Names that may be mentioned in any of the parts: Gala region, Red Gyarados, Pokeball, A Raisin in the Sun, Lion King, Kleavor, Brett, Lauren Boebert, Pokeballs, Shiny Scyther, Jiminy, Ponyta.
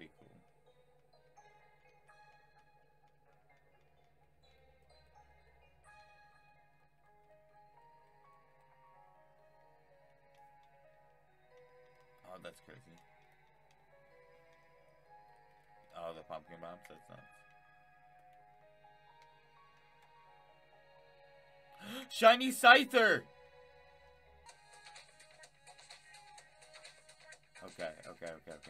be cool. Oh, that's crazy. Oh, the pumpkin bombs, that's nuts. Shiny Scyther! Okay. Okay,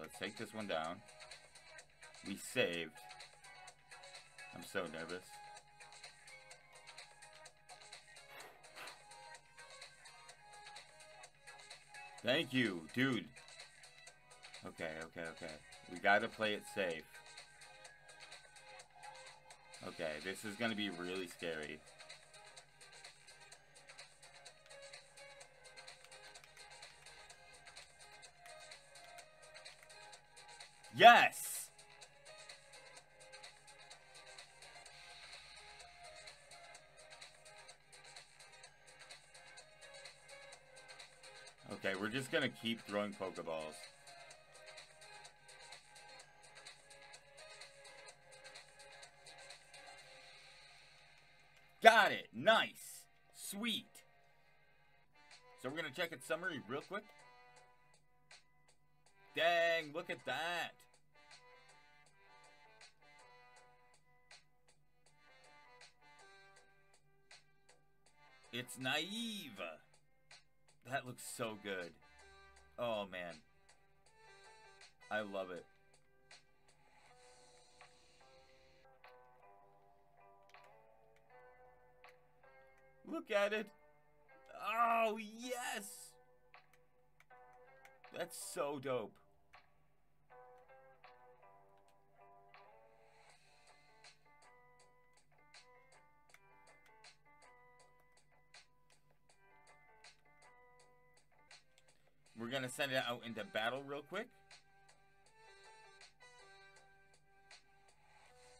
let's take this one down. We saved. I'm so nervous. Thank you, dude. Okay. We gotta play it safe. Okay, this is gonna be really scary. Yes! Okay, we're just gonna keep throwing Pokeballs. Got it! Nice! Sweet! So we're gonna check its summary real quick. Dang, look at that! It's naive! That looks so good. Oh, man. I love it. Look at it! Oh, yes! That's so dope. We're gonna send it out into battle real quick.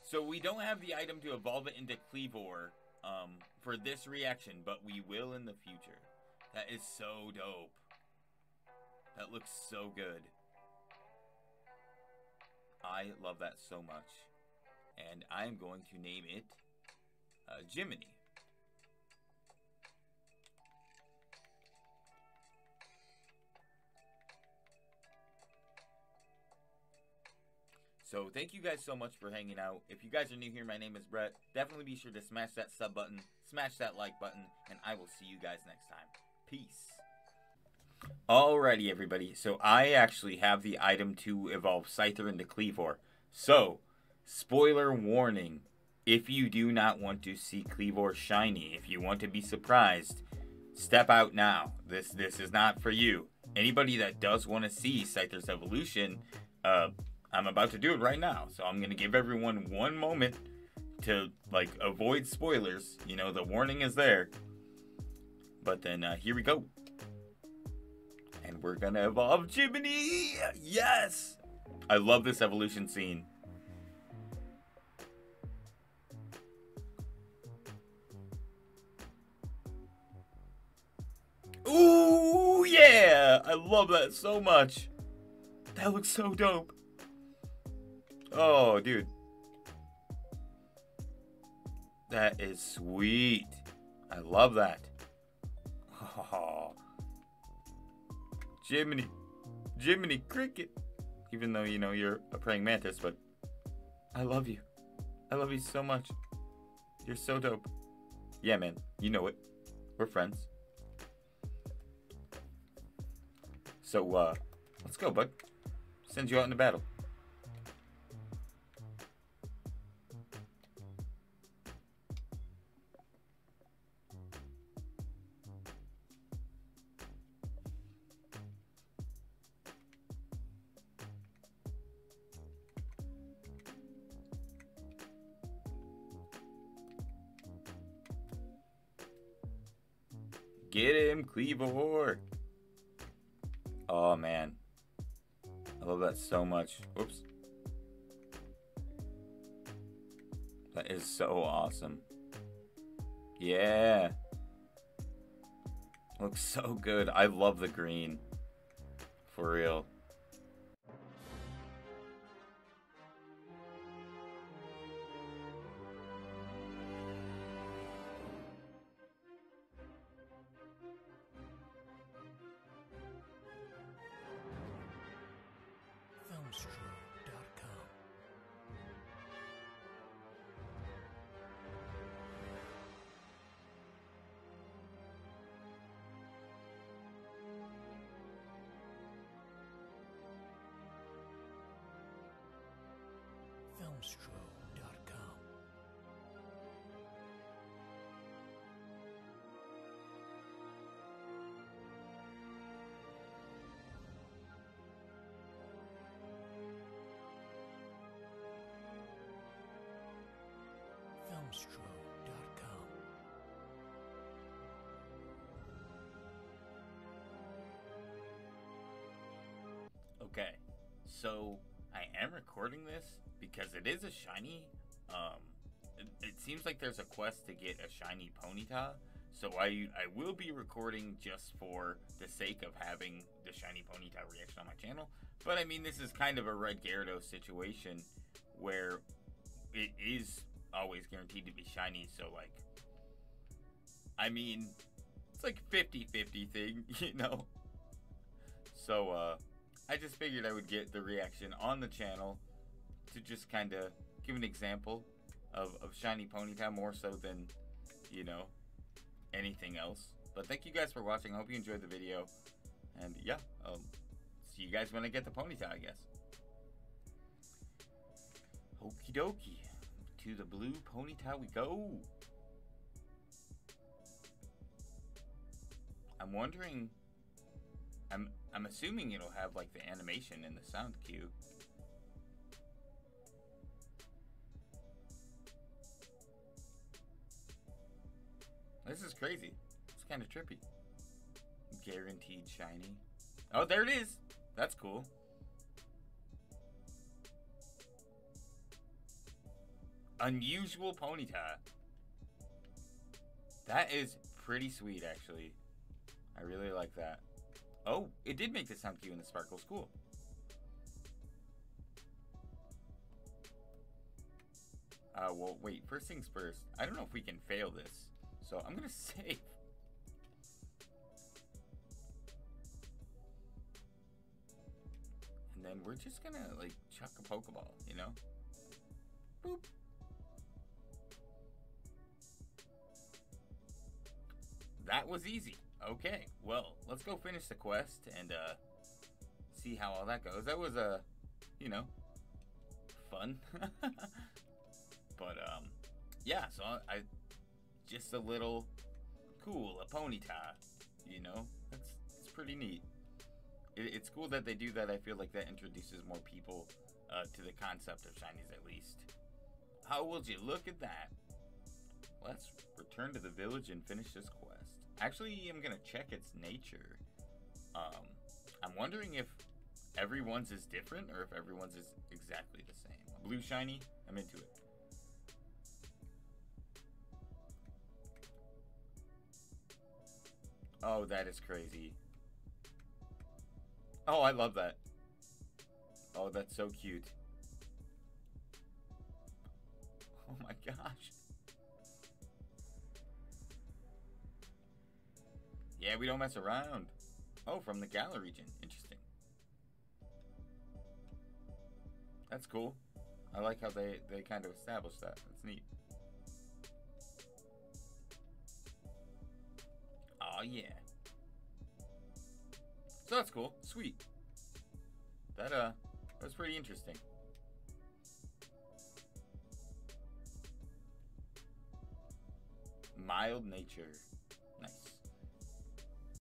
So we don't have the item to evolve it into Kleavor for this reaction, but we will in the future. That is so dope. That looks so good. I love that so much. And I'm going to name it Jiminy. So thank you guys so much for hanging out. If you guys are new here, my name is Brett. Definitely be sure to smash that sub button, smash that like button, and I will see you guys next time. Peace. Alrighty, everybody. So I actually have the item to evolve Scyther into Kleavor. So, spoiler warning. If you do not want to see Kleavor shiny, if you want to be surprised, step out now. This is not for you. Anybody that does want to see Scyther's evolution, I'm about to do it right now, so I'm going to give everyone one moment to, like, avoid spoilers. You know, the warning is there. But then, here we go. And we're going to evolve Jiminy! Yes! I love this evolution scene. Ooh, yeah! I love that so much. That looks so dope. Oh, dude. That is sweet. I love that. Oh. Jiminy. Jiminy Cricket. Even though, you know, you're a praying mantis, but I love you. I love you so much. You're so dope. Yeah, man. You know it. We're friends. So, let's go, bud. Send you out into battle. Get him, Kleavor! Oh, man. I love that so much. Oops. That is so awesome. Yeah. Looks so good. I love the green. For real. Okay, so I am recording this because it is a shiny. It seems like there's a quest to get a shiny Ponyta, so I will be recording just for the sake of having the shiny Ponyta reaction on my channel. But I mean, this is kind of a Red Gyarados situation where it is always guaranteed to be shiny, so like, I mean, it's like 50-50 thing, you know? So I just figured I would get the reaction on the channel to just kind of give an example of shiny Ponyta, more so than, you know, anything else. But thank you guys for watching. I hope you enjoyed the video, and yeah, see you guys when I get the Ponyta, I guess. Okie dokie. To the blue Ponyta we go. I'm wondering, I'm assuming it'll have like the animation and the sound cue. This is crazy. It's kind of trippy. Guaranteed shiny. Oh, there it is. That's cool. Unusual Ponyta. That is pretty sweet, actually. I really like that. Oh, it did make the sound cue in the sparkles. Cool. Well, wait. First things first. I don't know if we can fail this, so I'm gonna save. And then we're just gonna, like, chuck a Pokeball, you know? Boop. That was easy. Okay, well, let's go finish the quest and see how all that goes. That was, you know, fun. But, yeah, so I just a little cool, a Ponyta, you know? It's pretty neat. It's cool that they do that. I feel like that introduces more people to the concept of shinies, at least. How would you look at that? Let's return to the village and finish this quest. Actually, I'm gonna check its nature. I'm wondering if everyone's is different or if everyone's is exactly the same. Blue shiny, I'm into it. Oh, that is crazy. Oh, I love that. Oh, that's so cute. Oh my gosh. Yeah, we don't mess around. Oh, from the Gala region. Interesting. That's cool. I like how they kind of established that. That's neat. Oh yeah. So that's cool. Sweet. That that's pretty interesting. Mild nature.